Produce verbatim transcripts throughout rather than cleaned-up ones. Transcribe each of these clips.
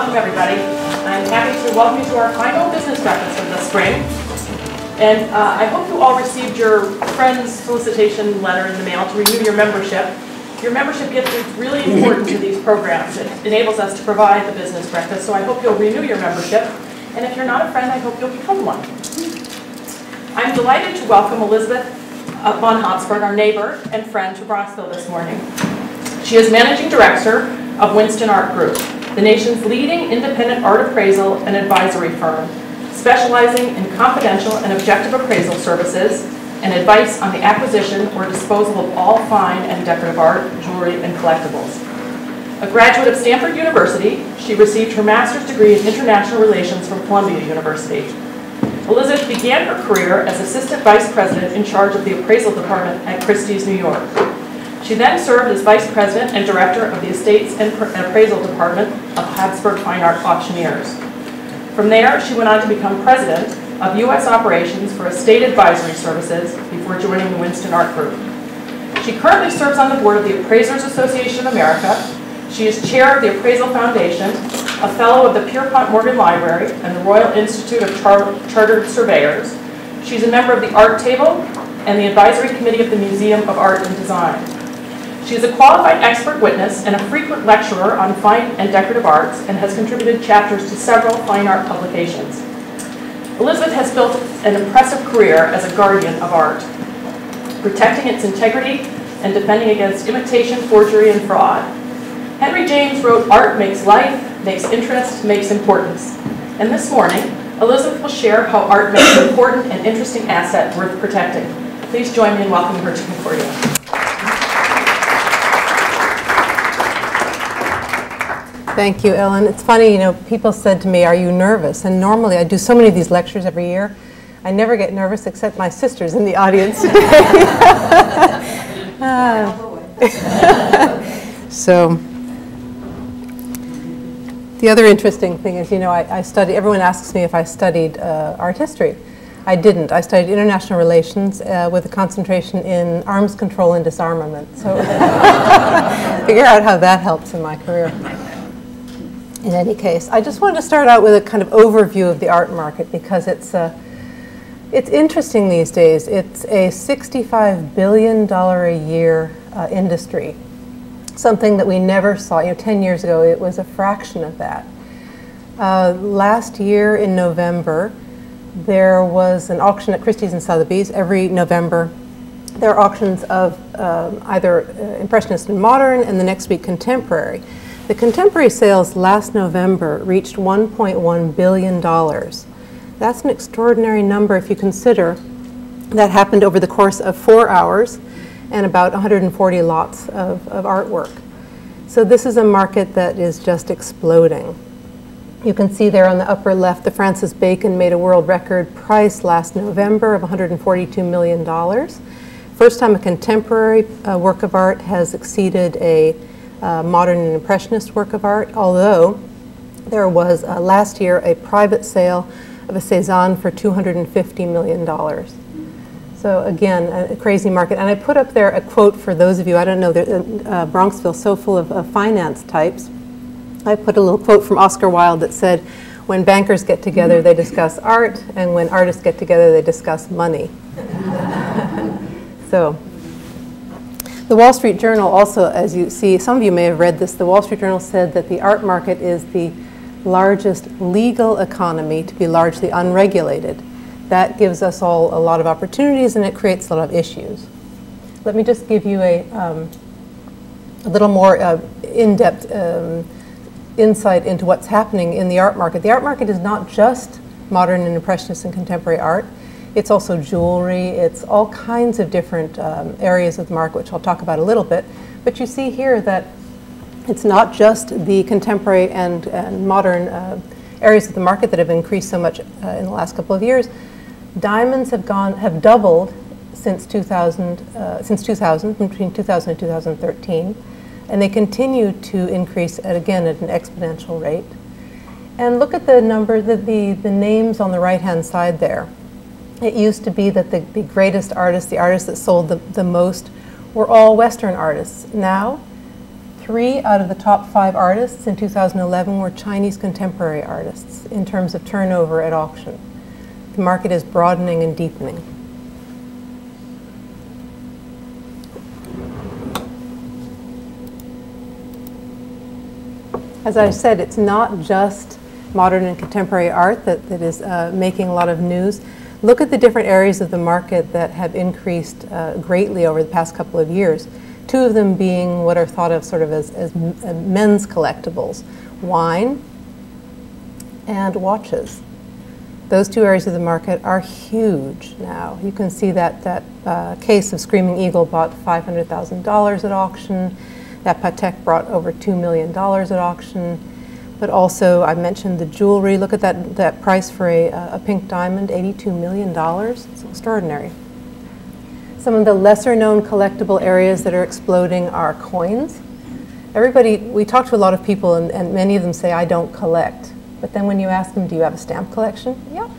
welcome everybody. I'm happy to welcome you to our final business breakfast of the spring. And uh, I hope you all received your friend's solicitation letter in the mail to renew your membership. Your membership gift is really important to these programs. It enables us to provide the business breakfast, so I hope you'll renew your membership. And if you're not a friend, I hope you'll become one. I'm delighted to welcome Elizabeth Von Habsburg, our neighbor and friend, to Bronxville this morning. She is Managing Director of Winston Art Group, the nation's leading independent art appraisal and advisory firm, specializing in confidential and objective appraisal services and advice on the acquisition or disposal of all fine and decorative art, jewelry, and collectibles. A graduate of Stanford University, she received her master's degree in international relations from Columbia University. Elizabeth began her career as Assistant Vice President in charge of the Appraisal Department at Christie's, New York. She then served as Vice President and Director of the Estates and Appraisal Department of Habsburg Fine Art Auctioneers. From there, she went on to become President of U S Operations for Estate Advisory Services before joining the Winston Art Group. She currently serves on the board of the Appraisers Association of America. She is Chair of the Appraisal Foundation, a Fellow of the Pierpont Morgan Library and the Royal Institute of Char- Chartered Surveyors. She's a member of the Art Table and the Advisory Committee of the Museum of Art and Design. She is a qualified expert witness and a frequent lecturer on fine and decorative arts and has contributed chapters to several fine art publications. Elizabeth has built an impressive career as a guardian of art, protecting its integrity and defending against imitation, forgery, and fraud. Henry James wrote, "Art makes life, makes interest, makes importance." And this morning, Elizabeth will share how art makes an important and interesting asset worth protecting. Please join me in welcoming her to Concordia. Thank you, Ellen. It's funny, you know, people said to me, "Are you nervous?" And normally I do so many of these lectures every year. I never get nervous except my sister's in the audience today. uh, so the other interesting thing is, you know, I, I study, everyone asks me if I studied uh, art history. I didn't. I studied international relations uh, with a concentration in arms control and disarmament. So figure out how that helps in my career. In any case, I just wanted to start out with a kind of overview of the art market because it's, uh, it's interesting these days. It's a sixty-five billion dollars a year uh, industry. Something that we never saw. You know, ten years ago, it was a fraction of that. Uh, last year in November, there was an auction at Christie's and Sotheby's. Every November, there are auctions of uh, either Impressionist and Modern, and the next week, Contemporary. The Contemporary sales last November reached one point one billion dollars. That's an extraordinary number if you consider that happened over the course of four hours. And about one hundred forty lots of, of artwork. So this is a market that is just exploding. You can see there on the upper left, the Francis Bacon made a world record price last November of one hundred forty-two million dollars. First time a contemporary uh, work of art has exceeded a uh, modern and impressionist work of art, although there was uh, last year a private sale of a Cezanne for two hundred fifty million dollars. So again, a crazy market. And I put up there a quote for those of you, I don't know, uh, Bronxville so full of uh, finance types. I put a little quote from Oscar Wilde that said, "When bankers get together, they discuss art, and when artists get together, they discuss money." So the Wall Street Journal also, as you see, some of you may have read this, the Wall Street Journal said that the art market is the largest legal economy to be largely unregulated. That gives us all a lot of opportunities, and it creates a lot of issues. Let me just give you a, um, a little more uh, in-depth um, insight into what's happening in the art market. The art market is not just modern and impressionist and contemporary art. It's also jewelry. It's all kinds of different um, areas of the market, which I'll talk about a little bit. But you see here that it's not just the contemporary and, and modern uh, areas of the market that have increased so much uh, in the last couple of years. Diamonds have gone have doubled since two thousand, uh, since two thousand, between two thousand and two thousand thirteen, and they continue to increase at, again at an exponential rate. And look at the number, the, the, the names on the right-hand side there. It used to be that the, the greatest artists, the artists that sold the, the most, were all Western artists. Now, three out of the top five artists in two thousand eleven were Chinese contemporary artists in terms of turnover at auction. The market is broadening and deepening. As I said, it's not just modern and contemporary art that, that is uh, making a lot of news. Look at the different areas of the market that have increased uh, greatly over the past couple of years. Two of them being what are thought of sort of as, as men's collectibles, wine and watches. Those two areas of the market are huge now. You can see that that uh, case of Screaming Eagle bought five hundred thousand dollars at auction. That Patek brought over two million dollars at auction. But also, I mentioned the jewelry. Look at that, that price for a, a pink diamond, eighty-two million dollars. It's extraordinary. Some of the lesser known collectible areas that are exploding are coins. Everybody, we talk to a lot of people and, and many of them say, I don't collect. But then when you ask them, do you have a stamp collection? Yeah.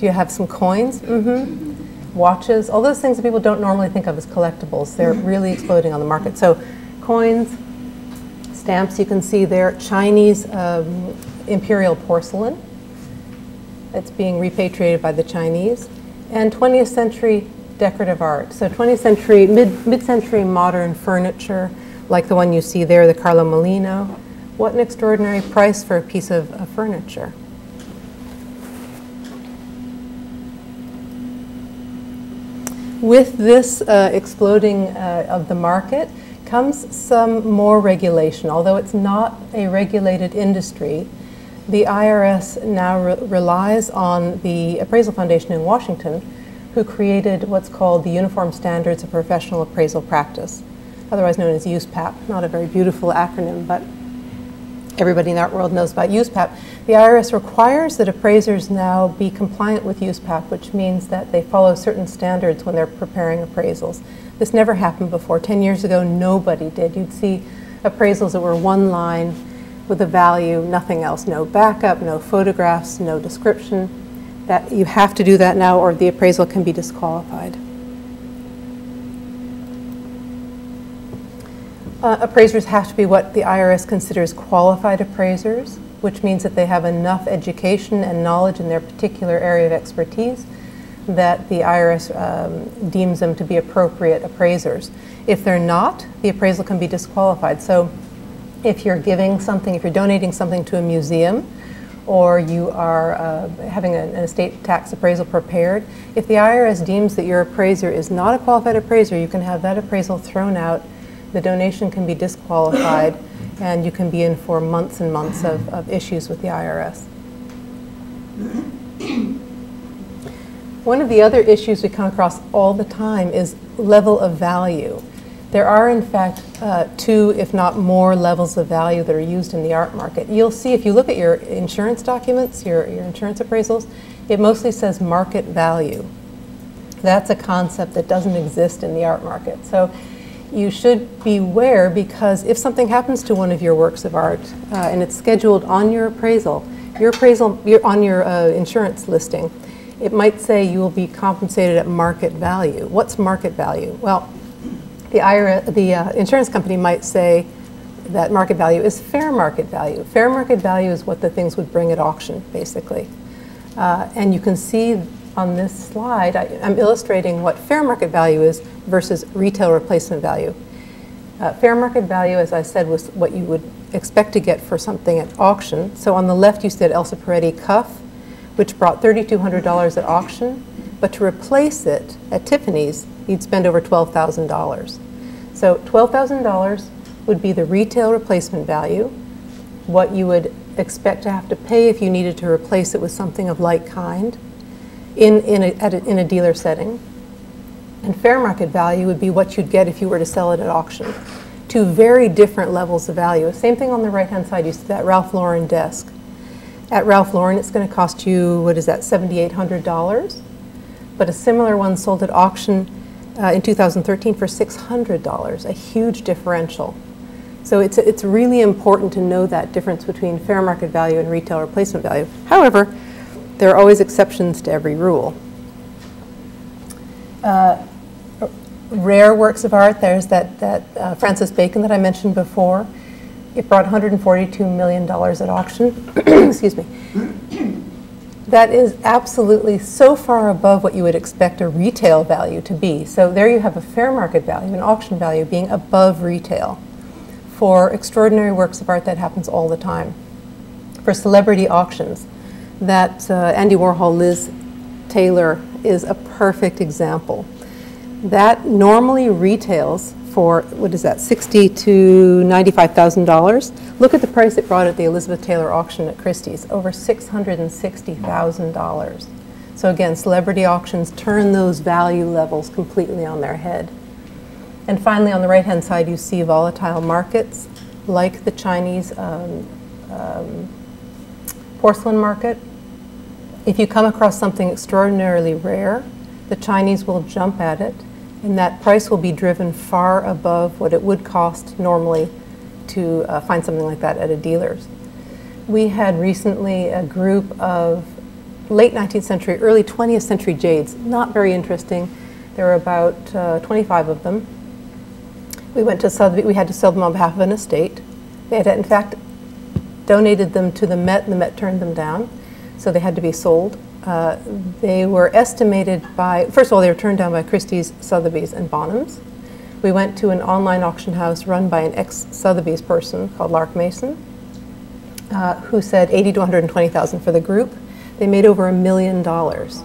Do you have some coins? Mm-hmm. Watches, all those things that people don't normally think of as collectibles. They're really exploding on the market. So coins, stamps, you can see there, Chinese um, imperial porcelain. It's being repatriated by the Chinese. And twentieth century decorative art. So twentieth century, mid, mid-century modern furniture, like the one you see there, the Carlo Molino. What an extraordinary price for a piece of, of furniture. With this uh, exploding uh, of the market, comes some more regulation. Although it's not a regulated industry, the I R S now re relies on the Appraisal Foundation in Washington, who created what's called the Uniform Standards of Professional Appraisal Practice, otherwise known as U S P A P. Not a very beautiful acronym, but everybody in the art world knows about U S P A P. The I R S requires that appraisers now be compliant with U S P A P, which means that they follow certain standards when they're preparing appraisals. This never happened before. Ten years ago, nobody did. You'd see appraisals that were one line with a value, nothing else, no backup, no photographs, no description. That you have to do that now or the appraisal can be disqualified. Uh, appraisers have to be what the I R S considers qualified appraisers, which means that they have enough education and knowledge in their particular area of expertise that the I R S um, deems them to be appropriate appraisers. If they're not, the appraisal can be disqualified. So if you're giving something, if you're donating something to a museum, or you are uh, having a, an estate tax appraisal prepared, if the I R S deems that your appraiser is not a qualified appraiser, you can have that appraisal thrown out, the donation can be disqualified, and you can be in for months and months of, of issues with the I R S. One of the other issues we come across all the time is level of value. There are, in fact, uh, two, if not more, levels of value that are used in the art market. You'll see if you look at your insurance documents, your, your insurance appraisals, it mostly says market value. That's a concept that doesn't exist in the art market. So you should beware, because if something happens to one of your works of art uh, and it's scheduled on your appraisal, your appraisal your, on your uh, insurance listing, it might say you will be compensated at market value. What's market value? Well, the, I R A, the uh, insurance company might say that market value is fair market value. Fair market value is what the things would bring at auction, basically. Uh, and you can see on this slide, I, I'm illustrating what fair market value is versus retail replacement value. Uh, fair market value, as I said, was what you would expect to get for something at auction. So on the left, you said Elsa Peretti cuff, which brought thirty-two hundred dollars at auction, but to replace it at Tiffany's, you'd spend over twelve thousand dollars. So twelve thousand dollars would be the retail replacement value, what you would expect to have to pay if you needed to replace it with something of like kind in, in, a, at a, in a dealer setting. And fair market value would be what you'd get if you were to sell it at auction. Two very different levels of value. Same thing on the right-hand side, you see that Ralph Lauren desk. At Ralph Lauren, it's going to cost you, what is that, seven thousand eight hundred dollars? But a similar one sold at auction uh, in two thousand thirteen for six hundred dollars, a huge differential. So it's, it's really important to know that difference between fair market value and retail replacement value. However, there are always exceptions to every rule. Uh, rare works of art, there's that, that uh, Francis Bacon that I mentioned before. It brought one hundred forty-two million dollars at auction. Excuse me. That is absolutely so far above what you would expect a retail value to be. So there you have a fair market value, an auction value, being above retail for extraordinary works of art that happens all the time. For celebrity auctions, that uh, Andy Warhol, Liz Taylor is a perfect example. That normally retails for, what is that, sixty thousand to ninety-five thousand dollars. Look at the price it brought at the Elizabeth Taylor auction at Christie's, over six hundred sixty thousand dollars. So again, celebrity auctions turn those value levels completely on their head. And finally, on the right-hand side, you see volatile markets, like the Chinese um, um, porcelain market. If you come across something extraordinarily rare, the Chinese will jump at it, and that price will be driven far above what it would cost normally to uh, find something like that at a dealer's. We had recently a group of late nineteenth century, early twentieth century jades, not very interesting. There were about uh, twenty-five of them. We went to Sotheby's. We had to sell them on behalf of an estate. They had, in fact, donated them to the Met, and the Met turned them down, so they had to be sold. Uh, they were estimated by, first of all, they were turned down by Christie's, Sotheby's, and Bonhams. We went to an online auction house run by an ex-Sotheby's person called Lark Mason, uh, who said eighty to one hundred twenty thousand for the group. They made over a million dollars.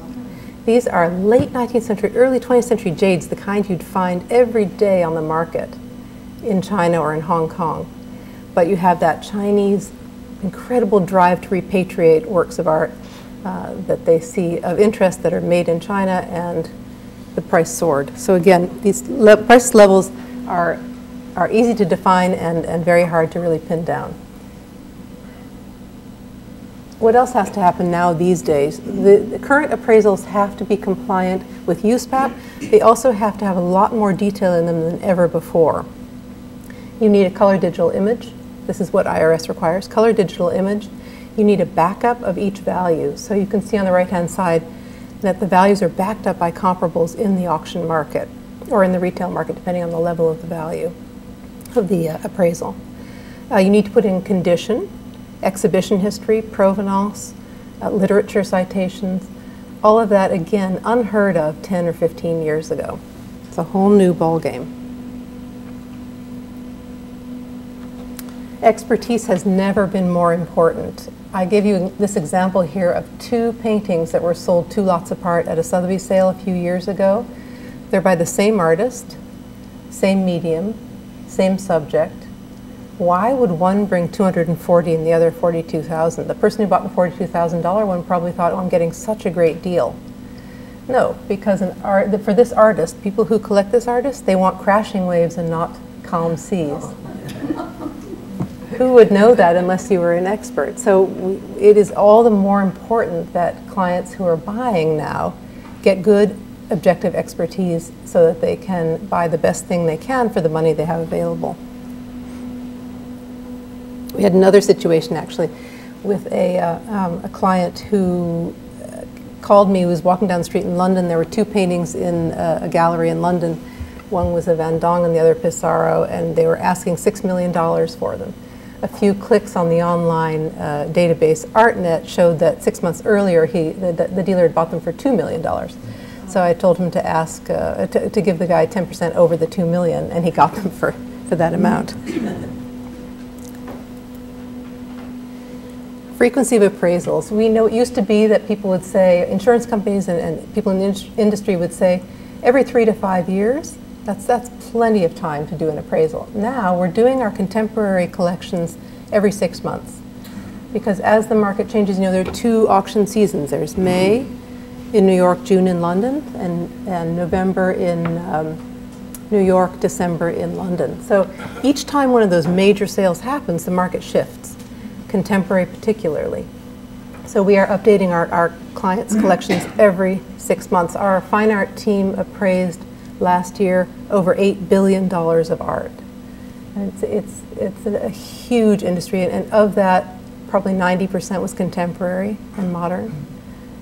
These are late nineteenth century, early twentieth century jades, the kind you'd find every day on the market in China or in Hong Kong. But you have that Chinese incredible drive to repatriate works of art Uh, that they see of interest that are made in China, and the price soared. So again, these le price levels are, are easy to define and, and very hard to really pin down. What else has to happen now these days? The, the current appraisals have to be compliant with U S P A P. They also have to have a lot more detail in them than ever before. You need a color digital image. This is what I R S requires, color digital image. You need a backup of each value. So you can see on the right-hand side that the values are backed up by comparables in the auction market or in the retail market, depending on the level of the value of the uh, appraisal. Uh, you need to put in condition, exhibition history, provenance, uh, literature citations, all of that, again, unheard of ten or fifteen years ago. It's a whole new ballgame. Expertise has never been more important. I give you this example here of two paintings that were sold two lots apart at a Sotheby's sale a few years ago. They're by the same artist, same medium, same subject. Why would one bring two hundred forty and the other forty-two thousand? The person who bought the forty-two thousand dollar one probably thought, oh, I'm getting such a great deal. No, because an art, for this artist, people who collect this artist, they want crashing waves and not calm seas. Who would know that unless you were an expert? So we, it is all the more important that clients who are buying now get good objective expertise so that they can buy the best thing they can for the money they have available. We had another situation actually with a, uh, um, a client who called me, who was walking down the street in London. There were two paintings in uh, a gallery in London. One was a Van Dong and the other Pissarro, and they were asking six million dollars for them. A few clicks on the online uh, database ArtNet showed that six months earlier, he, the, the dealer had bought them for two million dollars. So I told him to ask, uh, to, to give the guy ten percent over the two million dollars, and he got them for, for that amount. Frequency of appraisals. We know it used to be that people would say, insurance companies and, and people in the in industry would say, every three to five years. That's, that's plenty of time to do an appraisal. Now we're doing our contemporary collections every six months because as the market changes, you know, there are two auction seasons. There's May in New York, June in London, and, and November in um, New York, December in London. So each time one of those major sales happens, the market shifts, contemporary particularly. So we are updating our, our clients' collections every six months. Our fine art team appraised last year over eight billion dollars of art. And it's, it's, it's a huge industry, and, and of that, probably ninety percent was contemporary and modern,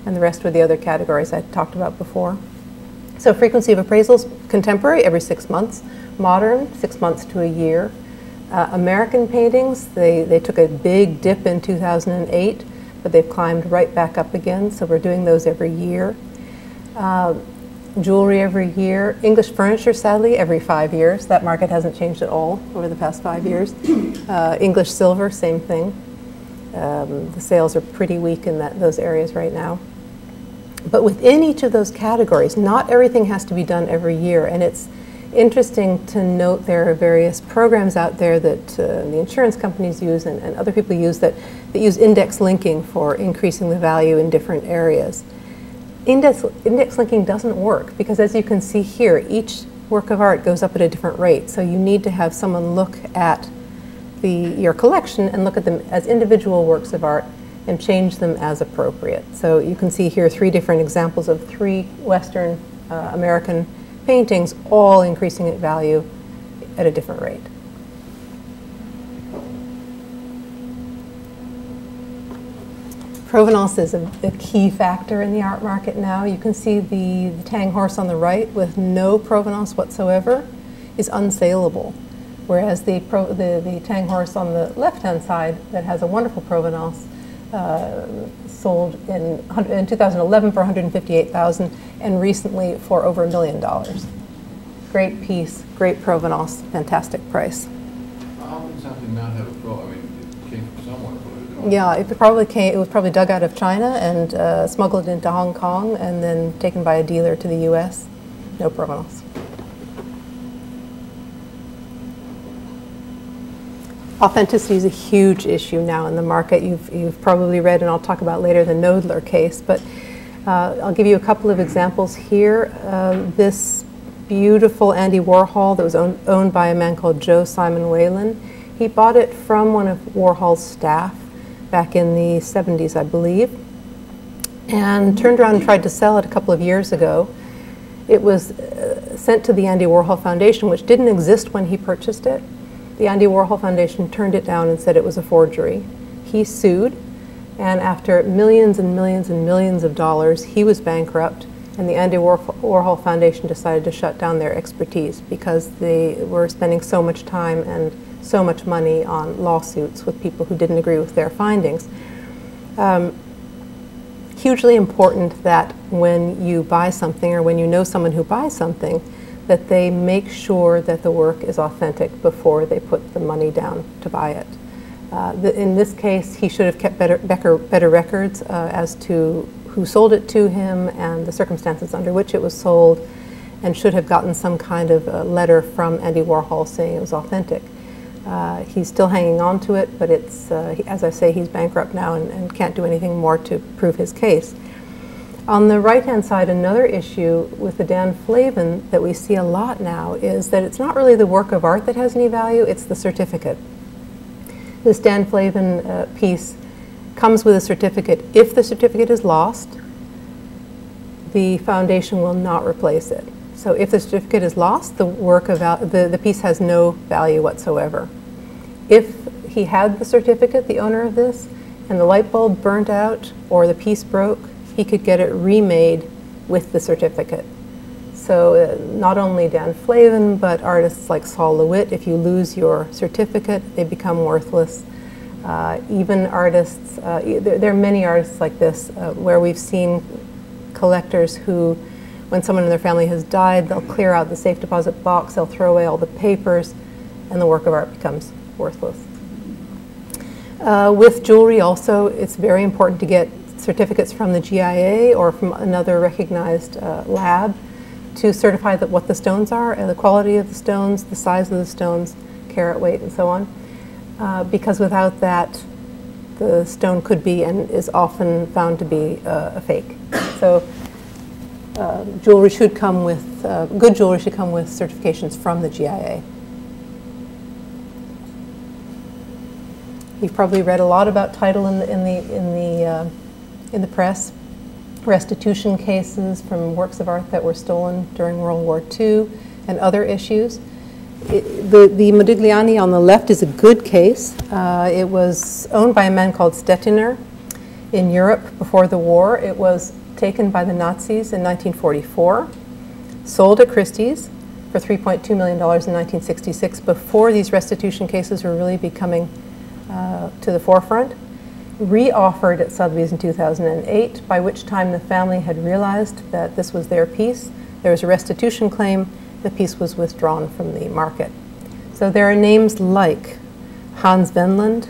and the rest were the other categories I talked about before. So frequency of appraisals, contemporary every six months, modern six months to a year, Uh, American paintings, they, they took a big dip in two thousand eight, but they've climbed right back up again, so we're doing those every year. Uh, jewelry every year. English furniture, sadly, every five years. That market hasn't changed at all over the past five years. Uh, English silver, same thing. Um, the sales are pretty weak in that, those areas right now. But within each of those categories, not everything has to be done every year, and it's interesting to note there are various programs out there that uh, the insurance companies use and, and other people use that, that use index linking for increasing the value in different areas. Index, index linking doesn't work because, as you can see here, each work of art goes up at a different rate. So you need to have someone look at the, your collection and look at them as individual works of art and change them as appropriate. So you can see here three different examples of three Western uh, American paintings, all increasing in value at a different rate. Provenance is a, a key factor in the art market now. You can see the, the Tang horse on the right with no provenance whatsoever is unsaleable, whereas the, pro, the, the Tang horse on the left-hand side that has a wonderful provenance Uh, sold in, in two thousand eleven for one hundred fifty-eight thousand dollars and recently for over a million dollars. Great piece, great provenance, fantastic price. How can something not have a provenance? I mean, it came from somewhere. But it yeah, it probably came. It was probably dug out of China and uh, smuggled into Hong Kong and then taken by a dealer to the U S No provenance. Authenticity is a huge issue now in the market. You've, you've probably read, and I'll talk about later, the Knoedler case, but uh, I'll give you a couple of examples here. Uh, this beautiful Andy Warhol that was own, owned by a man called Joe Simon Whalen, he bought it from one of Warhol's staff back in the seventies, I believe, and turned around and tried to sell it a couple of years ago. It was uh, sent to the Andy Warhol Foundation, which didn't exist when he purchased it. The Andy Warhol Foundation turned it down and said it was a forgery. He sued, and after millions and millions and millions of dollars, he was bankrupt, and the Andy Warhol Foundation decided to shut down their expertise because they were spending so much time and so much money on lawsuits with people who didn't agree with their findings. Um, hugely important that when you buy something or when you know someone who buys something, that they make sure that the work is authentic before they put the money down to buy it. Uh, the, in this case, he should have kept better, better, better records uh, as to who sold it to him and the circumstances under which it was sold, and should have gotten some kind of a letter from Andy Warhol saying it was authentic. Uh, he's still hanging on to it, but it's, uh, he, as I say, he's bankrupt now and, and can't do anything more to prove his case. On the right-hand side, another issue with the Dan Flavin that we see a lot now is that it's not really the work of art that has any value, it's the certificate. This Dan Flavin uh, piece comes with a certificate. If the certificate is lost, the foundation will not replace it. So if the certificate is lost, the, work of the, the piece has no value whatsoever. If he had the certificate, the owner of this, and the light bulb burnt out or the piece broke, he could get it remade with the certificate. So uh, not only Dan Flavin, but artists like Saul LeWitt, if you lose your certificate, they become worthless. Uh, even artists, uh, e there, there are many artists like this uh, where we've seen collectors who, when someone in their family has died, they'll clear out the safe deposit box, they'll throw away all the papers, and the work of art becomes worthless. Uh, with jewelry also, it's very important to get certificates from the G I A or from another recognized uh, lab to certify that what the stones are and the quality of the stones, the size of the stones, carat weight, and so on. Uh, because without that, the stone could be and is often found to be uh, a fake. So uh, jewelry should come with, uh, good jewelry should come with certifications from the G I A. You've probably read a lot about title in the, in the, in the uh, in the press, restitution cases from works of art that were stolen during World War Two and other issues. It, the, the Modigliani on the left is a good case. Uh, it was owned by a man called Stettiner in Europe before the war. It was taken by the Nazis in nineteen forty-four, sold at Christie's for three point two million dollars in nineteen sixty-six, before these restitution cases were really becoming uh, to the forefront, re-offered at Sotheby's in two thousand eight, by which time the family had realized that this was their piece. There was a restitution claim. The piece was withdrawn from the market. So there are names like Hans Wendland,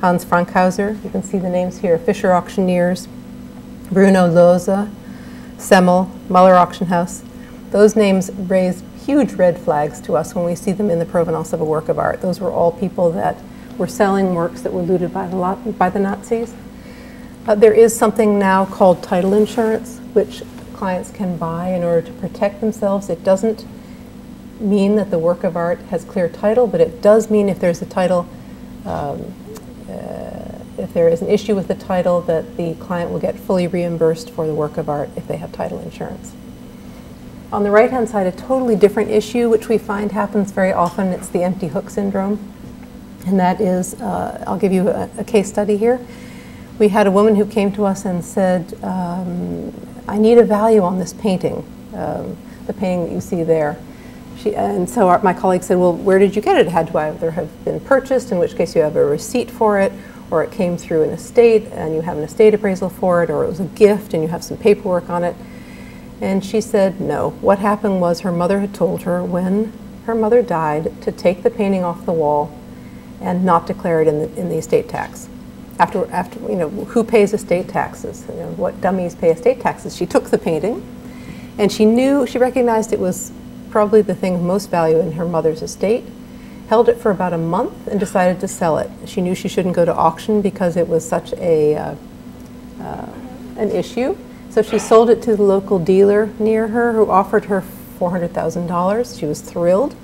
Hans Frankhauser, you can see the names here, Fisher Auctioneers, Bruno Loza, Semmel, Muller Auction House. Those names raise huge red flags to us when we see them in the provenance of a work of art. Those were all people that were selling works that were looted by the, lot, by the Nazis. Uh, there is something now called title insurance, which clients can buy in order to protect themselves. It doesn't mean that the work of art has clear title, but it does mean if there's a title, um, uh, if there is an issue with the title, that the client will get fully reimbursed for the work of art if they have title insurance. On the right-hand side, a totally different issue, which we find happens very often, it's the empty hook syndrome. And that is, uh, I'll give you a, a case study here. We had a woman who came to us and said, um, I need a value on this painting, um, the painting that you see there. She, and so our, my colleague said, well, where did you get it? Had to either have been purchased, in which case you have a receipt for it, or it came through an estate and you have an estate appraisal for it, or it was a gift and you have some paperwork on it. And she said, no. What happened was her mother had told her when her mother died to take the painting off the wall and not declare it in the, in the estate tax. After, after, you know, who pays estate taxes? You know, what dummies pay estate taxes? She took the painting and she knew, she recognized it was probably the thing of most value in her mother's estate, held it for about a month and decided to sell it. She knew she shouldn't go to auction because it was such a, uh, uh, an issue. So she sold it to the local dealer near her who offered her four hundred thousand dollars. She was thrilled.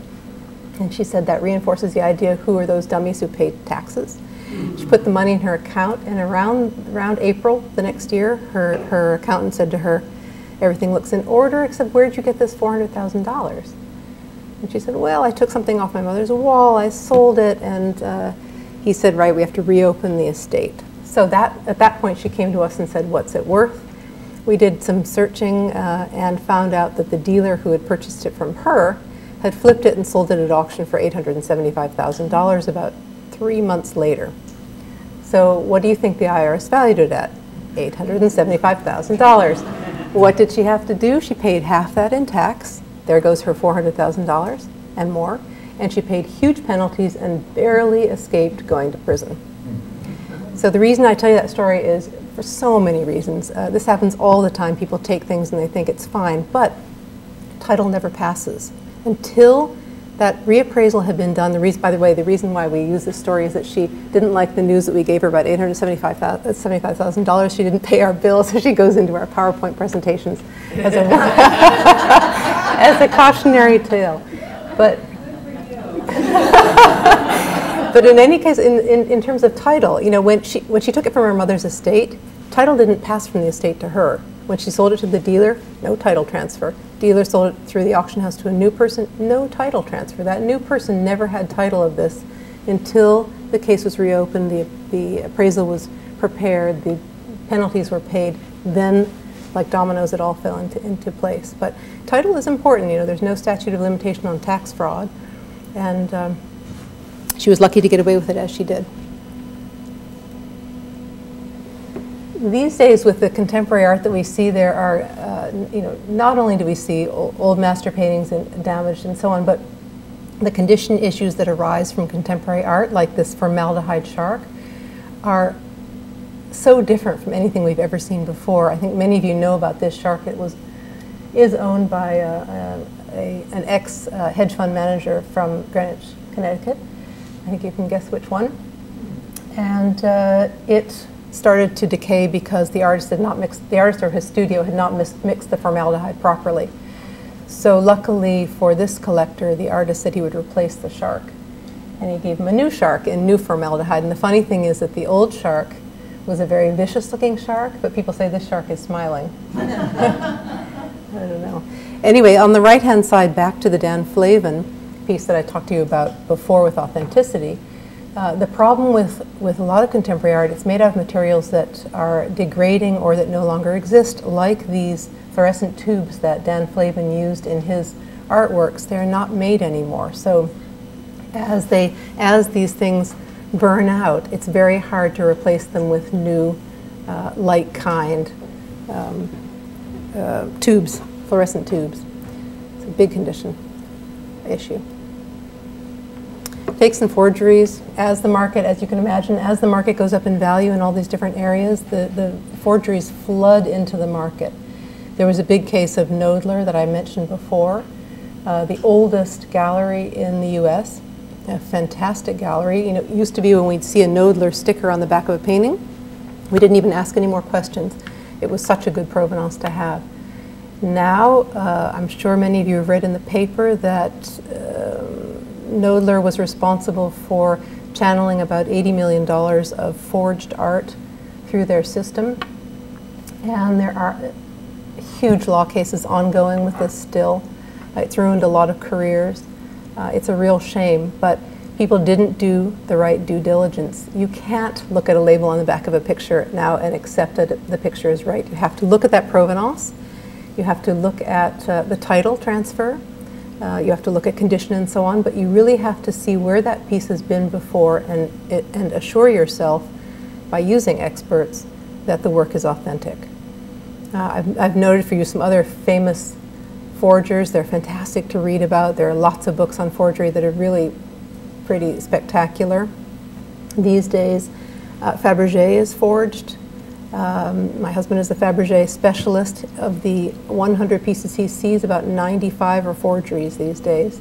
And she said that reinforces the idea, who are those dummies who pay taxes? She put the money in her account, and around, around April the next year, her, her accountant said to her, everything looks in order, except where'd you get this four hundred thousand dollars? And she said, well, I took something off my mother's wall, I sold it, and uh, he said, right, we have to reopen the estate. So that, at that point, she came to us and said, what's it worth? We did some searching uh, and found out that the dealer who had purchased it from her had flipped it and sold it at auction for eight hundred seventy-five thousand dollars about three months later. So what do you think the I R S valued it at? eight hundred seventy-five thousand dollars. What did she have to do? She paid half that in tax. There goes her four hundred thousand dollars and more. And she paid huge penalties and barely escaped going to prison. So the reason I tell you that story is for so many reasons. Uh, this happens all the time. People take things and they think it's fine, but title never passes. Until that reappraisal had been done, the reason, by the way, the reason why we use this story is that she didn't like the news that we gave her about eight hundred seventy-five thousand dollars. She didn't pay our bill, so she goes into our PowerPoint presentations as a, as a cautionary tale. But But in any case, in, in, in terms of title, you know, when she, when she took it from her mother's estate, title didn't pass from the estate to her. When she sold it to the dealer, no title transfer. Dealer sold it through the auction house to a new person, no title transfer. That new person never had title of this until the case was reopened, the, the appraisal was prepared, the penalties were paid, then like dominoes it all fell into, into place. But title is important, you know, there's no statute of limitation on tax fraud. And um, she was lucky to get away with it as she did. These days, with the contemporary art that we see, there are, uh, you know, not only do we see old master paintings and damaged and so on, but the condition issues that arise from contemporary art, like this formaldehyde shark, are so different from anything we've ever seen before. I think many of you know about this shark. It was is owned by a, a, an ex uh, hedge fund manager from Greenwich, Connecticut. I think you can guess which one. And uh, it started to decay because the artist did not mix, the artist or his studio had not mis mixed the formaldehyde properly. So luckily for this collector, the artist said he would replace the shark. And he gave him a new shark in new formaldehyde. And the funny thing is that the old shark was a very vicious looking shark, but people say this shark is smiling. I don't know. Anyway, on the right-hand side, back to the Dan Flavin piece that I talked to you about before with authenticity. Uh, the problem with, with a lot of contemporary art, it's made out of materials that are degrading or that no longer exist, like these fluorescent tubes that Dan Flavin used in his artworks. They're not made anymore. So as they, as these things burn out, it's very hard to replace them with new uh, like kind um, uh, tubes, fluorescent tubes. It's a big condition issue. Fakes and forgeries, as the market, as you can imagine, as the market goes up in value in all these different areas, the, the forgeries flood into the market. There was a big case of Knoedler that I mentioned before, uh, the oldest gallery in the U S, a fantastic gallery. You know, it used to be when we'd see a Knoedler sticker on the back of a painting, we didn't even ask any more questions. It was such a good provenance to have. Now, uh, I'm sure many of you have read in the paper that uh, Knoedler was responsible for channeling about eighty million dollars of forged art through their system. And there are huge law cases ongoing with this still. It's ruined a lot of careers. Uh, it's a real shame, but people didn't do the right due diligence. You can't look at a label on the back of a picture now and accept that the picture is right. You have to look at that provenance. You have to look at uh, the title transfer. Uh, you have to look at condition and so on, but you really have to see where that piece has been before and, it, and assure yourself by using experts that the work is authentic. Uh, I've, I've noted for you some other famous forgers. They're fantastic to read about. There are lots of books on forgery that are really pretty spectacular these days. Uh, Fabergé is forged. Um, my husband is a Fabergé specialist. Of the one hundred pieces he sees, about ninety-five are forgeries these days.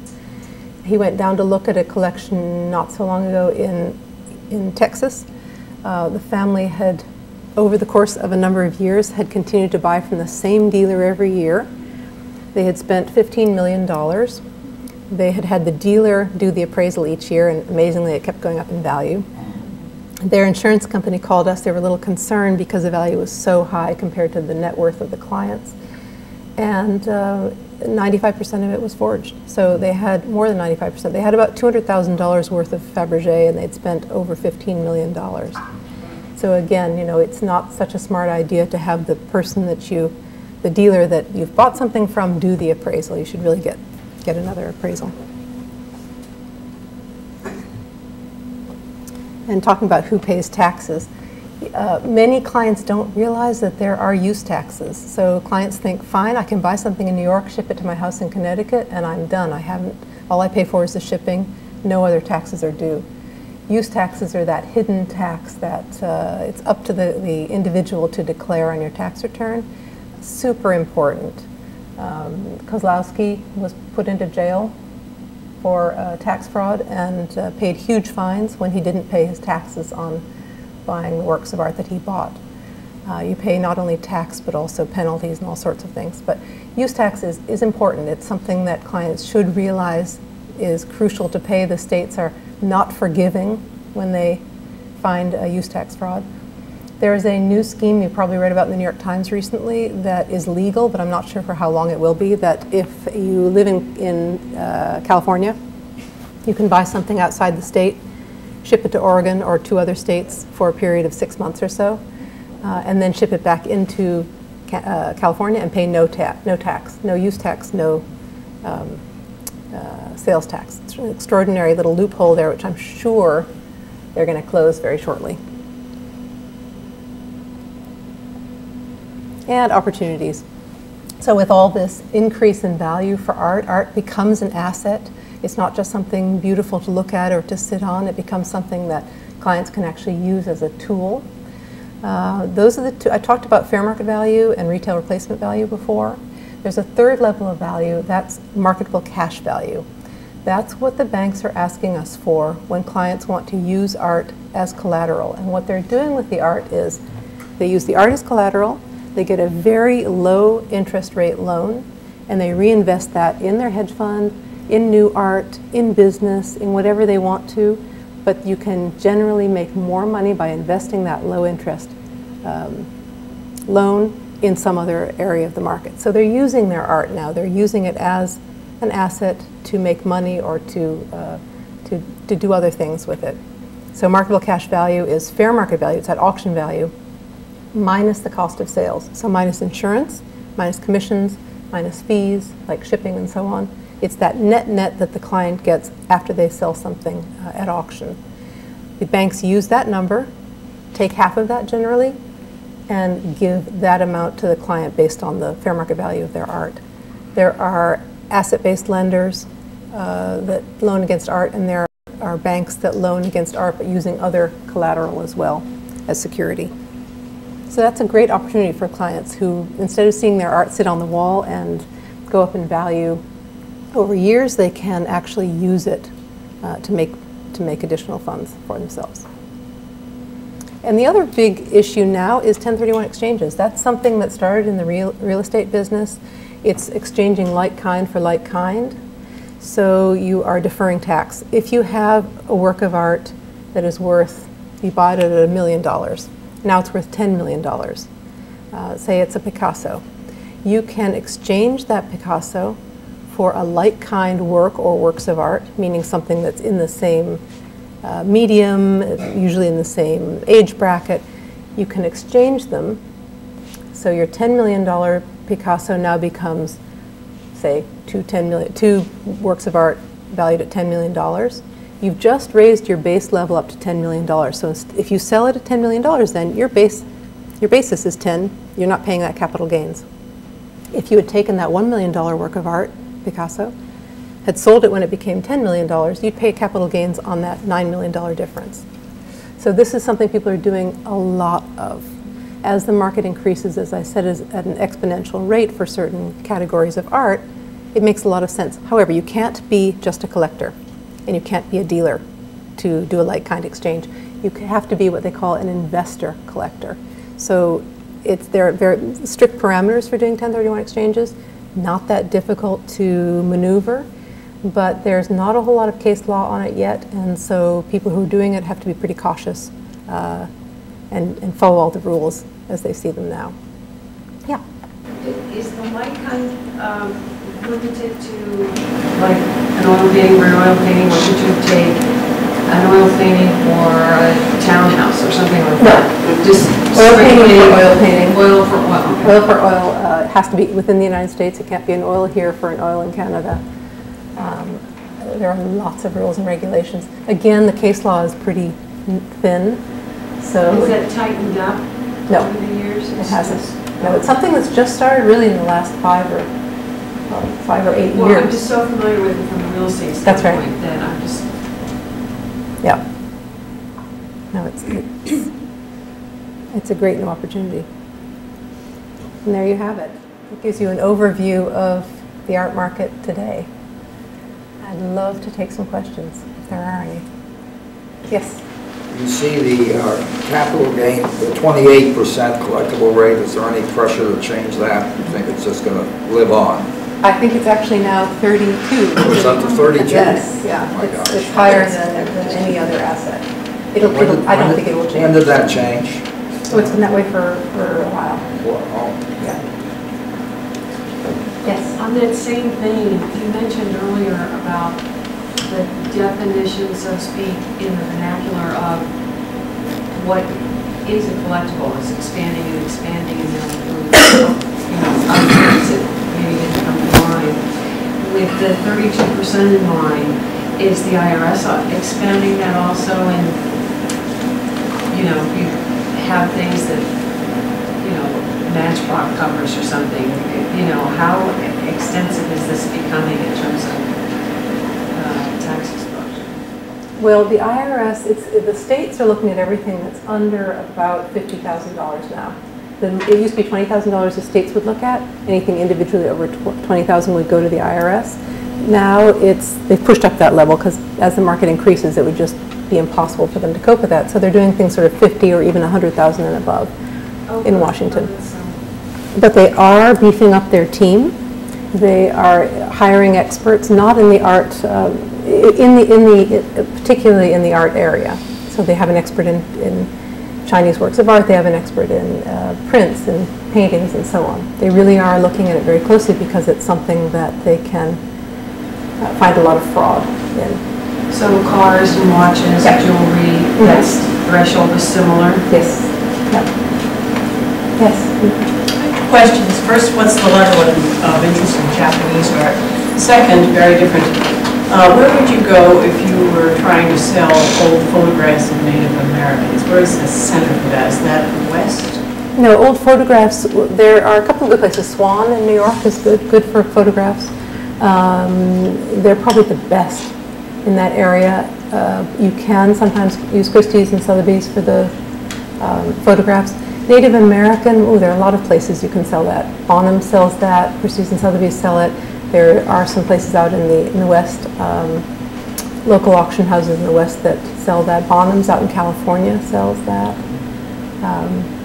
He went down to look at a collection not so long ago in, in Texas. Uh, the family had, over the course of a number of years, had continued to buy from the same dealer every year. They had spent fifteen million dollars. They had had the dealer do the appraisal each year, and amazingly it kept going up in value. Their insurance company called us. They were a little concerned because the value was so high compared to the net worth of the clients. And ninety-five percent uh, of it was forged. So they had more than ninety-five percent. They had about two hundred thousand dollars worth of Fabergé, and they'd spent over fifteen million dollars. So again, you know, it's not such a smart idea to have the person that you, the dealer that you've bought something from, do the appraisal. You should really get, get another appraisal. And talking about who pays taxes, uh, many clients don't realize that there are use taxes. So clients think, fine, I can buy something in New York, ship it to my house in Connecticut, and I'm done. I haven't, all I pay for is the shipping. No other taxes are due. Use taxes are that hidden tax that uh, it's up to the, the individual to declare on your tax return. Super important. Um, Kozlowski was put into jail for uh, tax fraud and uh, paid huge fines when he didn't pay his taxes on buying the works of art that he bought. Uh, you pay not only tax but also penalties and all sorts of things. But use tax is, is important. It's something that clients should realize is crucial to pay. The states are not forgiving when they find a use tax fraud. There is a new scheme you probably read about in the New York Times recently that is legal, but I'm not sure for how long it will be, that if you live in, in uh, California, you can buy something outside the state, ship it to Oregon or two other states for a period of six months or so, uh, and then ship it back into ca uh, California and pay no, ta no tax, no use tax, no um, uh, sales tax. It's an extraordinary little loophole there, which I'm sure they're going to close very shortly. And opportunities. So with all this increase in value for art, art becomes an asset. It's not just something beautiful to look at or to sit on. It becomes something that clients can actually use as a tool. Uh, those are the two. I talked about fair market value and retail replacement value before. There's a third level of value. That's marketable cash value. That's what the banks are asking us for when clients want to use art as collateral. And what they're doing with the art is they use the art as collateral. They get a very low interest rate loan, and they reinvest that in their hedge fund, in new art, in business, in whatever they want to. But you can generally make more money by investing that low interest um, loan in some other area of the market. So they're using their art now. They're using it as an asset to make money or to, uh, to, to do other things with it. So marketable cash value is fair market value. It's at auction value, minus the cost of sales. So minus insurance, minus commissions, minus fees, like shipping and so on, It's that net-net that the client gets after they sell something uh, at auction. The banks use that number, take half of that generally, and give that amount to the client based on the fair market value of their art. There are asset-based lenders uh, that loan against art, and there are banks that loan against art but using other collateral as well as security. So that's a great opportunity for clients who, instead of seeing their art sit on the wall and go up in value over years, they can actually use it uh, to make to make additional funds for themselves. And the other big issue now is ten thirty-one exchanges. That's something that started in the real, real estate business. It's exchanging like kind for like kind. So you are deferring tax. If you have a work of art that is worth, you bought it at a million dollars. Now it's worth ten million dollars. Uh, say it's a Picasso. You can exchange that Picasso for a like kind work or works of art, meaning something that's in the same Uh, medium, usually in the same age bracket. You can exchange them. So your ten million dollar Picasso now becomes, say, two, ten million, two works of art valued at ten million dollars. You've just raised your base level up to ten million dollars. So if you sell it at ten million dollars, then your base, your basis is ten. You're not paying that capital gains. If you had taken that one million dollar work of art, Picasso, had sold it when it became ten million dollars, you'd pay capital gains on that nine million dollar difference. So this is something people are doing a lot of. As the market increases, as I said, is at an exponential rate for certain categories of art, it makes a lot of sense. However, you can't be just a collector, and you can't be a dealer to do a like-kind exchange. You have to be what they call an investor collector. So it's, there are very strict parameters for doing ten thirty-one exchanges, not that difficult to maneuver. But there's not a whole lot of case law on it yet, and so people who are doing it have to be pretty cautious uh, and, and follow all the rules as they see them now. Yeah? Is the like kind um, limited to like an oil painting or an oil painting, or should you take an oil painting or a townhouse or something like that? No. Just oil painting, oil painting. Oil for oil. Oil for oil uh, has to be within the United States. It can't be an oil here for an oil in Canada. Um, there are lots of rules and regulations. Again, the case law is pretty thin. So is that tightened up no, over the years? It hasn't. No, it's something that's just started really in the last five or well, five or eight well, years. Well, I'm just so familiar with it from the real estate standpoint. That's right. That I'm just yeah. No, it's it's, it's a great new opportunity. And there you have it. It gives you an overview of the art market today. I'd love to take some questions, if there are any. Yes? You see the uh, capital gain, the twenty-eight percent collectible rate, is there any pressure to change that? Do you think it's just going to live on? I think it's actually now thirty-two. It's up to thirty-two? Yes, yeah. Oh it's, it's higher than, than any other asset. It'll, it'll, did, I don't think did, it will change. When did that change? So it's been that way for, for a while. Wow. Yeah. Yes. On that same vein, you mentioned earlier about the definition, so to speak, in the vernacular of what is a collectible. It's expanding and expanding, and then you know, others that maybe didn't come to mind. With the thirty-two percent in mind, is the I R S expanding that also? And you know, you have things that you know. Matchbox covers or something, you know, how extensive is this becoming in terms of uh, tax exposure? Well, the I R S, it's, the states are looking at everything that's under about fifty thousand dollars now. The, it used to be twenty thousand dollars the states would look at. Anything individually over twenty thousand dollars would go to the I R S. Now it's, they've pushed up that level because as the market increases, it would just be impossible for them to cope with that. So they're doing things sort of fifty thousand dollars or even one hundred thousand dollars and above in Washington. But they are beefing up their team. They are hiring experts, not in the art, um, in the in the particularly in the art area. So they have an expert in, in Chinese works of art. They have an expert in uh, prints and paintings and so on. They really are looking at it very closely because it's something that they can uh, find a lot of fraud in. So cars and watches, yeah. Jewelry, mm-hmm. That's threshold is similar. Yes. Yep. Yes. Questions. First, what's the level of interest in Japanese art? Second, very different. Uh, where would you go if you were trying to sell old photographs of Native Americans? Where is the center for that? Is that west? No, old photographs, there are a couple of good places. Swan in New York is good, good for photographs. Um, they're probably the best in that area. Uh, you can sometimes use Christie's and Sotheby's for the um, photographs. Native American, oh, there are a lot of places you can sell that. Bonham sells that, Christie's and Sotheby's sell it. There are some places out in the, in the West, um, local auction houses in the West that sell that. Bonham's out in California sells that. Um,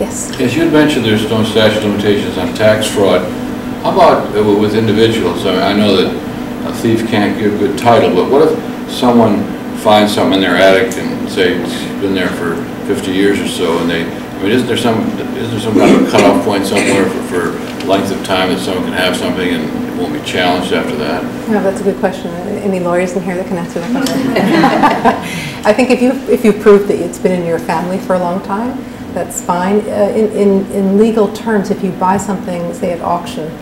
Yes. As you had mentioned, there's no statute of limitations on tax fraud. How about uh, with individuals? I mean, I know that a thief can't give a good title, but what if someone finds something in their attic and say it's been there for fifty years or so, and they, I mean, isn't there some, is there some kind of cutoff point somewhere for, for length of time that someone can have something and it won't be challenged after that? No, that's a good question. Any lawyers in here that can answer that question? I think if you if you prove that it's been in your family for a long time, that's fine. Uh, in, in, in legal terms, if you buy something, say at auction,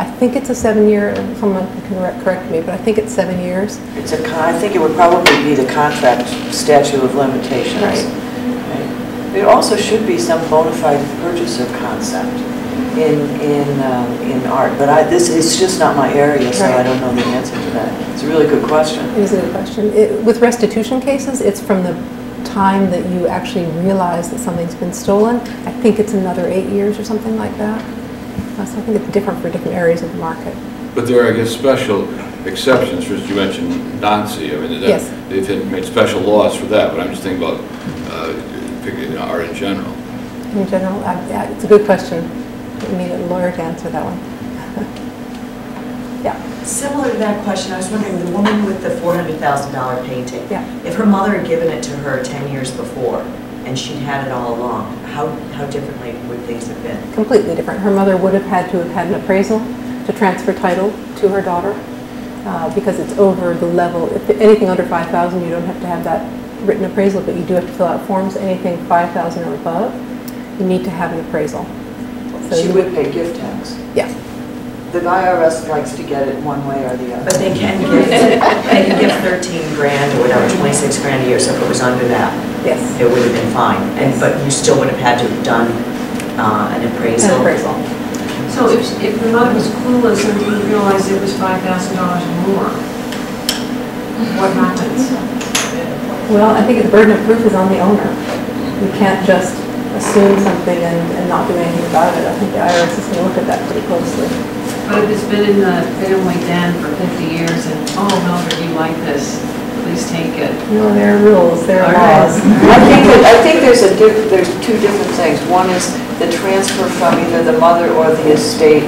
I think it's a seven-year, someone can correct me, but I think it's seven years. It's a con I think it would probably be the contract statute of limitations. Right. Right. There also should be some bona fide purchaser concept in, in, um, in art, but I, this is just not my area, so right. I don't know the answer to that. It's a really good question. It is a good question. It, with restitution cases, it's from the time that you actually realize that something's been stolen. I think it's another eight years or something like that. So I think it's different for different areas of the market. But there are, I guess, special exceptions. First, you mentioned Nazi. I mean, that, yes. They've made special laws for that, but I'm just thinking about uh, art in general. In general, I, yeah, it's a good question. I need a lawyer to answer that one. Yeah. Similar to that question, I was wondering, the woman with the four hundred thousand dollar painting, yeah. if her mother had given it to her ten years before and she'd had it all along, how, how differently would things have been? Completely different. Her mother would have had to have had an appraisal to transfer title to her daughter uh, because it's over the level. If anything under five thousand, you don't have to have that written appraisal, but you do have to fill out forms. Anything five thousand or above, you need to have an appraisal. So she would pay gift tax. Yeah. The I R S likes to get it one way or the other. But they can give, they can give thirteen grand or whatever, twenty-six grand a year. So if it was under that, yes, it would have been fine. And but you still would have had to have done uh, an appraisal. An appraisal. So if if the mother was clueless and didn't realize it was five thousand dollars or more, what happens? Well, I think the burden of proof is on the owner. You can't just assume something and, and not do anything about it. I think the I R S is going to look at that pretty closely. But if it's been in the family den for fifty years and, oh, Mildred, you like this, please take it. No, there are rules, there are laws. I think, that, I think there's, a diff there's two different things. One is the transfer from either the mother or the estate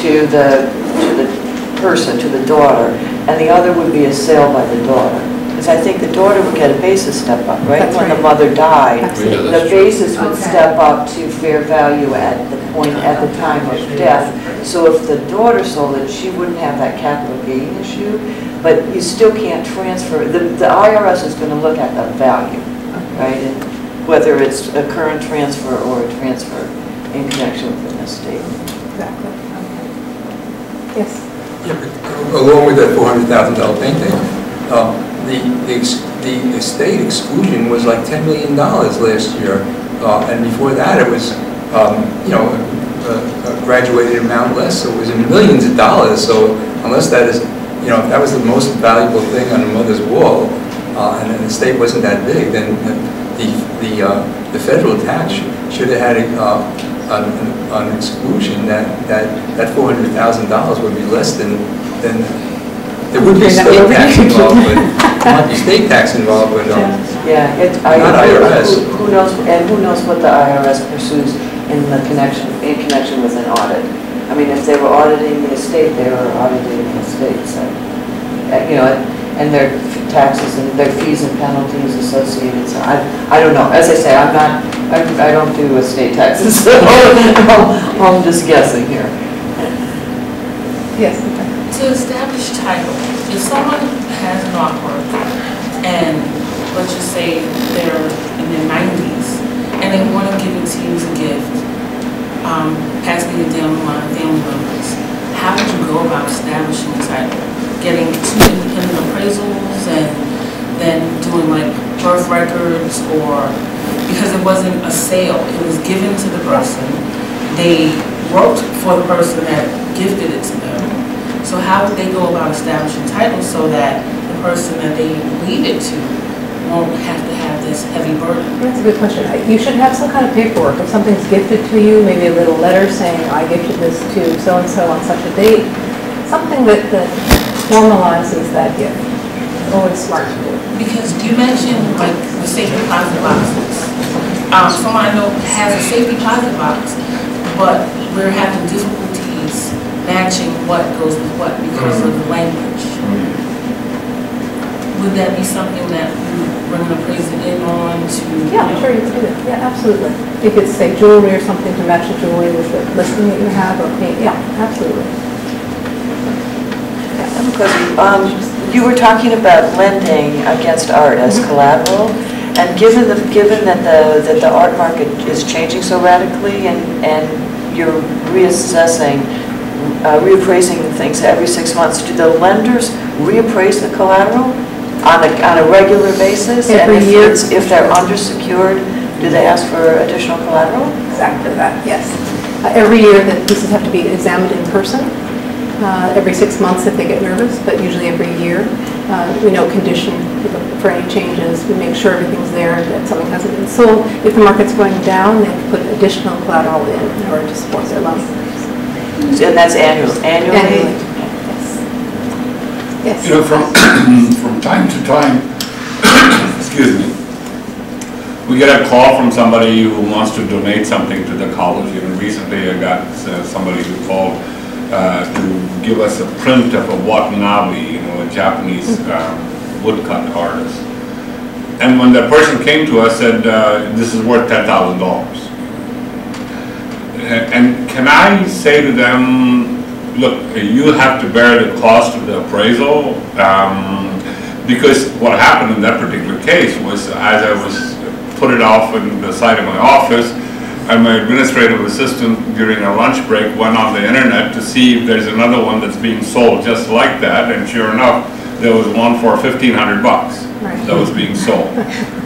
to the, to the person, to the daughter, and the other would be a sale by the daughter. Because I think the daughter would get a basis step up, right? That's when right. the mother died, yeah, the basis true. would okay. step up to fair value at the point at the time of death. So if the daughter sold it, she wouldn't have that capital gain issue, but you still can't transfer. The, the I R S is going to look at the value, right? And whether it's a current transfer or a transfer in connection with an estate. Exactly. Okay. Yes? Yeah, along with that four hundred thousand dollar painting, um, the, the, the estate exclusion was like ten million dollars last year, uh, and before that it was Um, you know, a, a graduated amount less, so it was in millions of dollars. So unless that is, you know, if that was the most valuable thing on a mother's wall, uh, and the estate wasn't that big, then the the, uh, the federal tax should have had a, uh, an, an exclusion that that that four hundred thousand dollars would be less than than there would be state tax involved, but state tax involved, but um, yeah, it, I, not I R S. Who, who knows? And who knows what the I R S pursues in the connection in connection with an audit. I mean, if they were auditing the estate, they were auditing the estate. So, you know, and their taxes and their fees and penalties associated. So, I, I don't know. As I say, I'm not. I, I don't do estate taxes. So I'm just guessing here. Yes. To establish title, if someone has an artwork and let's just say they're in their nineties and they want to give it to you as a gift, um, pass me the damn uh, damn numbers. How did you go about establishing the title, getting two independent appraisals, and then doing like birth records, or because it wasn't a sale, it was given to the person. They wrote for the person that gifted it to them. So how did they go about establishing titles so that the person that they leave it to won't have to have this heavy burden? That's a good question. You should have some kind of paperwork. If something's gifted to you, maybe a little letter saying, I gifted this to so-and-so on such a date. Something that, that formalizes that gift. It's always smart to do. Because you mentioned like the safe deposit boxes. Um, someone I know has a safe deposit box, but we're having difficulties matching what goes with what because mm-hmm. of the language. Mm-hmm. Would that be something that we're going to praise it in on to? Yeah, you know, sure, you can do that. Yeah, absolutely. You could say jewelry or something to match the jewelry with the listing that you have, or paint. Yeah, absolutely. Yeah, I have a question. Um, you were talking about lending against art as collateral, and given the given that the that the art market is changing so radically, and and you're reassessing. Uh, reappraising things every six months. Do the lenders reappraise the collateral on a, on a regular basis? Every and if, year. It's, if they're undersecured, do they ask for additional collateral? Exactly that, yes. Uh, every year the pieces have to be examined in person. Uh, every six months if they get nervous, but usually every year. Uh, we know condition for any changes. We make sure everything's there, that something hasn't been sold. If the market's going down, they have to put additional collateral in in order to support their loan. And that's annual, annually? Annually. Yes. Yes. You know, from, from time to time, excuse me, we get a call from somebody who wants to donate something to the college. You know, recently I got uh, somebody who called uh, to give us a print of a Watanabe, you know, a Japanese uh, woodcut artist. And when that person came to us, said, uh, this is worth ten thousand dollars. And can I say to them, look, you have to bear the cost of the appraisal? Um, because what happened in that particular case was, as I was put it off in the side of my office, and my administrative assistant during our lunch break went on the internet to see if there's another one that's being sold just like that, and sure enough, there was one for fifteen hundred bucks right. that was being sold.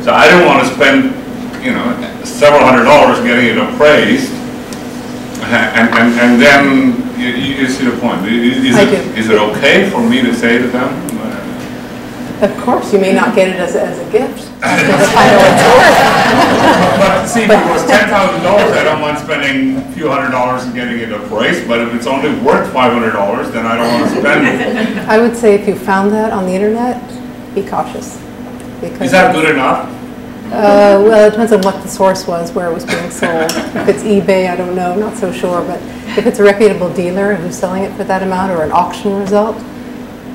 So I didn't want to spend, you know, several hundred dollars getting it appraised. And, and, and then, you, you see the point. Is, is, I it, do. Is it okay for me to say to them? Uh, of course, you may not get it as a, as a gift. But see, if it was ten thousand dollars, I don't mind spending a few hundred dollars and getting it appraised. But if it's only worth five hundred dollars, then I don't want to spend it. I would say if you found that on the internet, be cautious. Because is that good enough? Uh, well, it depends on what the source was, where it was being sold. If it's eBay, I don't know, not so sure. But if it's a reputable dealer who's selling it for that amount or an auction result,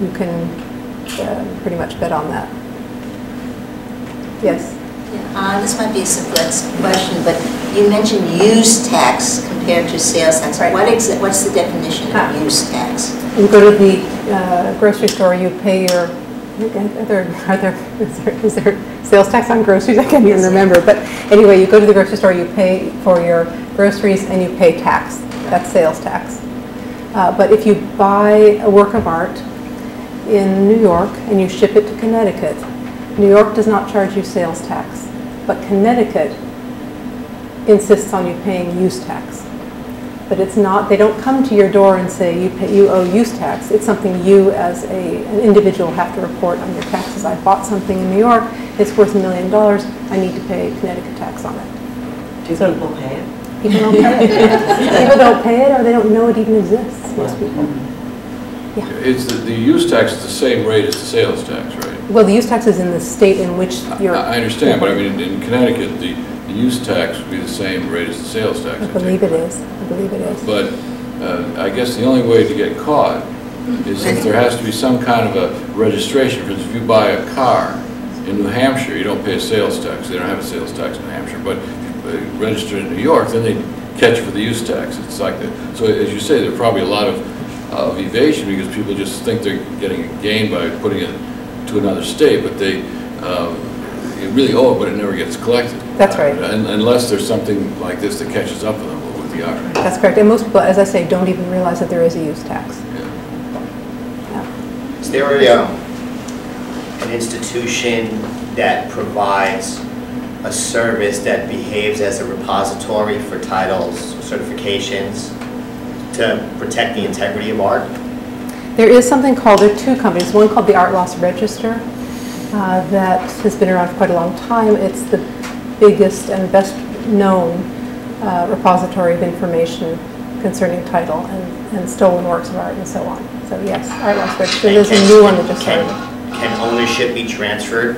you can uh, pretty much bet on that. Yes? Uh, this might be a complex question, but you mentioned use tax compared to sales tax. Right. What exa what's the definition ah. of use tax? You go to the uh, grocery store, you pay your... Are there, are there, is, there, is there sales tax on groceries? I can't even remember. But anyway, you go to the grocery store, you pay for your groceries, and you pay tax. That's sales tax. Uh, but if you buy a work of art in New York and you ship it to Connecticut, New York does not charge you sales tax. But Connecticut insists on you paying use tax. But it's not, they don't come to your door and say you, pay, you owe use tax. It's something you as a, an individual have to report on your taxes. I bought something in New York, it's worth a million dollars, I need to pay Connecticut tax on it. Do so people pay it? People don't pay it. People don't pay it or they don't know it even exists, most people. Yeah. It's the, the use tax is the same rate as the sales tax, right? Well, the use tax is in the state in which you're... I, I understand, but I mean in, in Connecticut, the the use tax would be the same rate as the sales tax. I believe it is. I believe it is. But uh, I guess the only way to get caught is if there has to be some kind of a registration. For instance, if you buy a car in New Hampshire, you don't pay a sales tax. They don't have a sales tax in New Hampshire. But if you register in New York, then they catch for the use tax. It's like that. So as you say, there's probably a lot of, uh, of evasion because people just think they're getting a gain by putting it to another state, but they um, you really owe it, but it never gets collected. That's right. Uh, and, unless there's something like this that catches up with them. the auction. That's correct. And most people, as I say, don't even realize that there is a use tax. Yeah. Yeah. Is there a, um, an institution that provides a service that behaves as a repository for titles, certifications, to protect the integrity of art? There is something called, there are two companies, one called the Art Loss Register uh, that has been around for quite a long time. It's the biggest and best known uh, repository of information concerning title and, and stolen works of art and so on. So yes, Art Loss Register. There's a new one that just started. Can ownership be transferred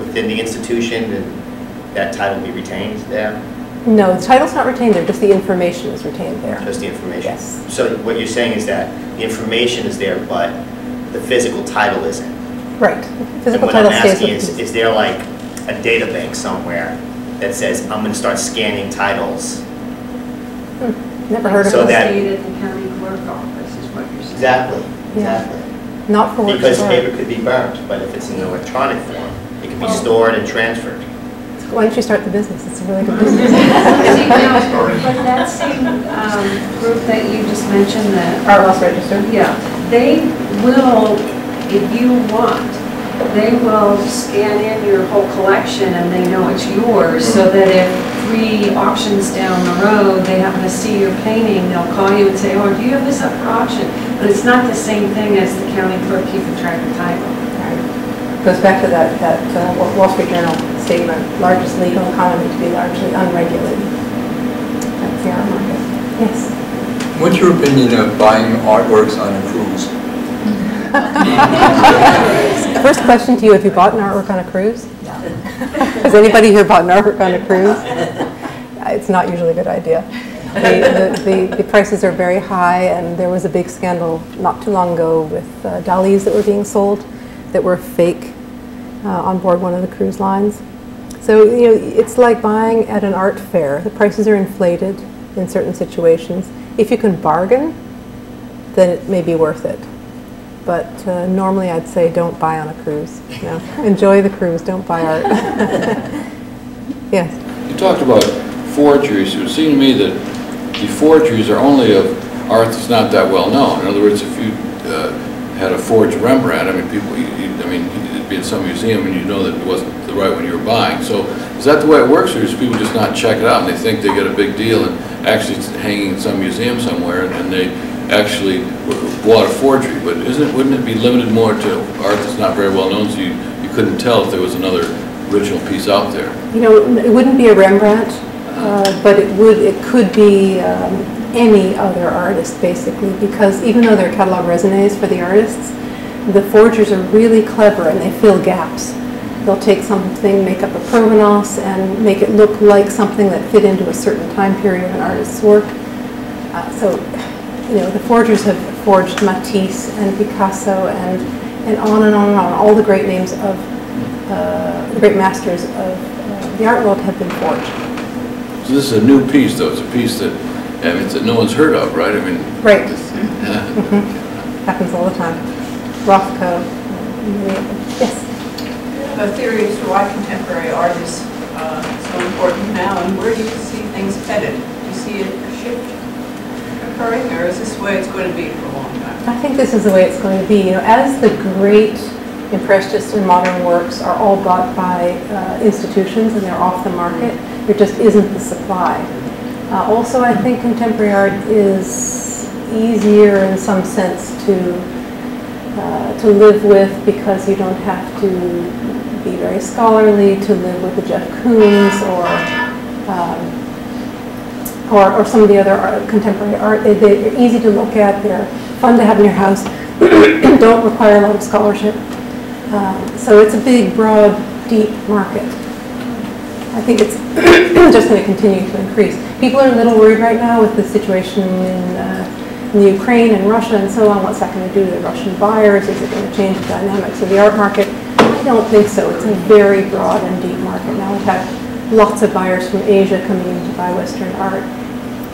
within the institution and that title be retained there? No, the title's not retained there, just the information is retained there. Just the information. Yes. So what you're saying is that the information is there, but the physical title isn't. Right. The physical title stays with the museum. Is there like a data bank somewhere that says, I'm going to start scanning titles? Hmm. Never heard of it. So that the county clerk office is what you're saying. Exactly. Yeah. Exactly. Not for work. Because paper could be burned, but if it's in an electronic form, it can be oh. stored and transferred. Why don't you start the business? It's a really good business. See, now, but that same um, group that you just mentioned, the Art Loss Register, yeah, they will, if you want, they will scan in your whole collection and they know it's yours, so that if three auctions down the road they happen to see your painting, they'll call you and say, oh, do you have this up for auction? But it's not the same thing as the county clerk keeping track of title. Goes back to that, that uh, Wall Street Journal statement, largest legal economy to be largely unregulated. That's the art market. Yes? What's your opinion of buying artworks on a cruise? First question to you, have you bought an artwork on a cruise? No. Has anybody here bought an artwork on a cruise? It's not usually a good idea. The, the, the, the prices are very high, and there was a big scandal not too long ago with uh, Dalis that were being sold that were fake uh, on board one of the cruise lines. So, you know, it's like buying at an art fair. The prices are inflated in certain situations. If you can bargain, then it may be worth it. But uh, normally I'd say don't buy on a cruise. You know? Enjoy the cruise, don't buy art. Yes? You talked about forgeries. It would seem to me that the forgeries are only of art that's not that well known. In other words, if you uh, had a forged Rembrandt, I mean, people, you, you, I mean, it'd be in some museum and you know that it wasn't the right one you were buying. So is that the way it works, or is people just not check it out and they think they get a big deal and actually it's hanging in some museum somewhere and, and they actually bought a forgery? But isn't it, wouldn't it be limited more to art that's not very well known, so you, you couldn't tell if there was another original piece out there? You know, it wouldn't be a Rembrandt, uh, but it would, it could be um, any other artist, basically, because even though their catalog resumes for the artists, the forgers are really clever and they fill gaps. They'll take something, make up a provenance, and make it look like something that fit into a certain time period of an artist's work. Uh, so, you know, the forgers have forged Matisse and Picasso and, and on and on and on. All the great names of uh, the great masters of uh, the art world have been forged. So this is a new piece, though. It's a piece that I mean, that no one's heard of, right? I mean, right. Yeah. Mm-hmm. Happens all the time. Rothko. Yes. The theory as to why contemporary art is uh, so important now, and where do you see things headed? Do you see a shift occurring, or is this the way it's going to be for a long time? I think this is the way it's going to be. You know, as the great impressionist and modern works are all bought by uh, institutions and they're off the market, there just isn't the supply. Uh, also, I think contemporary art is easier in some sense to uh, to live with, because you don't have to be very scholarly to live with the Jeff Koons or um, or, or some of the other art, contemporary art. They, they're easy to look at. They're fun to have in your house. Don't require a lot of scholarship. Um, so it's a big, broad, deep market. I think it's just going to continue to increase. People are a little worried right now with the situation in, uh, in the Ukraine and Russia and so on. What's that going to do to the Russian buyers? Is it going to change the dynamics of the art market? I don't think so. It's a very broad and deep market. Now we've had lots of buyers from Asia coming in to buy Western art.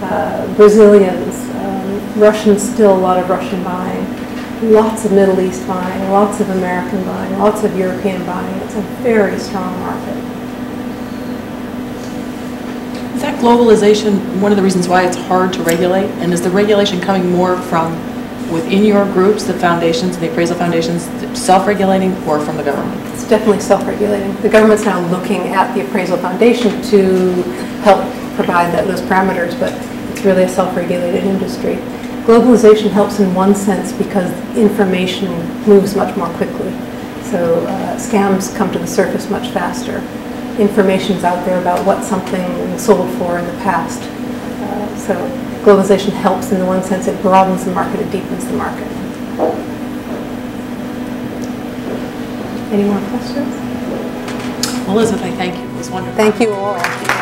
Uh, Brazilians, um, Russians, still a lot of Russian buying. Lots of Middle East buying, lots of American buying, lots of European buying. It's a very strong market. that globalization one of the reasons why it's hard to regulate? And is the regulation coming more from within your groups, the foundations, the appraisal foundations, self-regulating, or from the government? It's definitely self-regulating. The government's now looking at the appraisal foundation to help provide that, those parameters, but it's really a self-regulated industry. Globalization helps in one sense because information moves much more quickly. So uh, scams come to the surface much faster. Information's out there about what something sold for in the past. Uh, so globalization helps in the one sense. It broadens the market, it deepens the market. Any more questions? Elizabeth, I thank you. It was wonderful. Thank you all.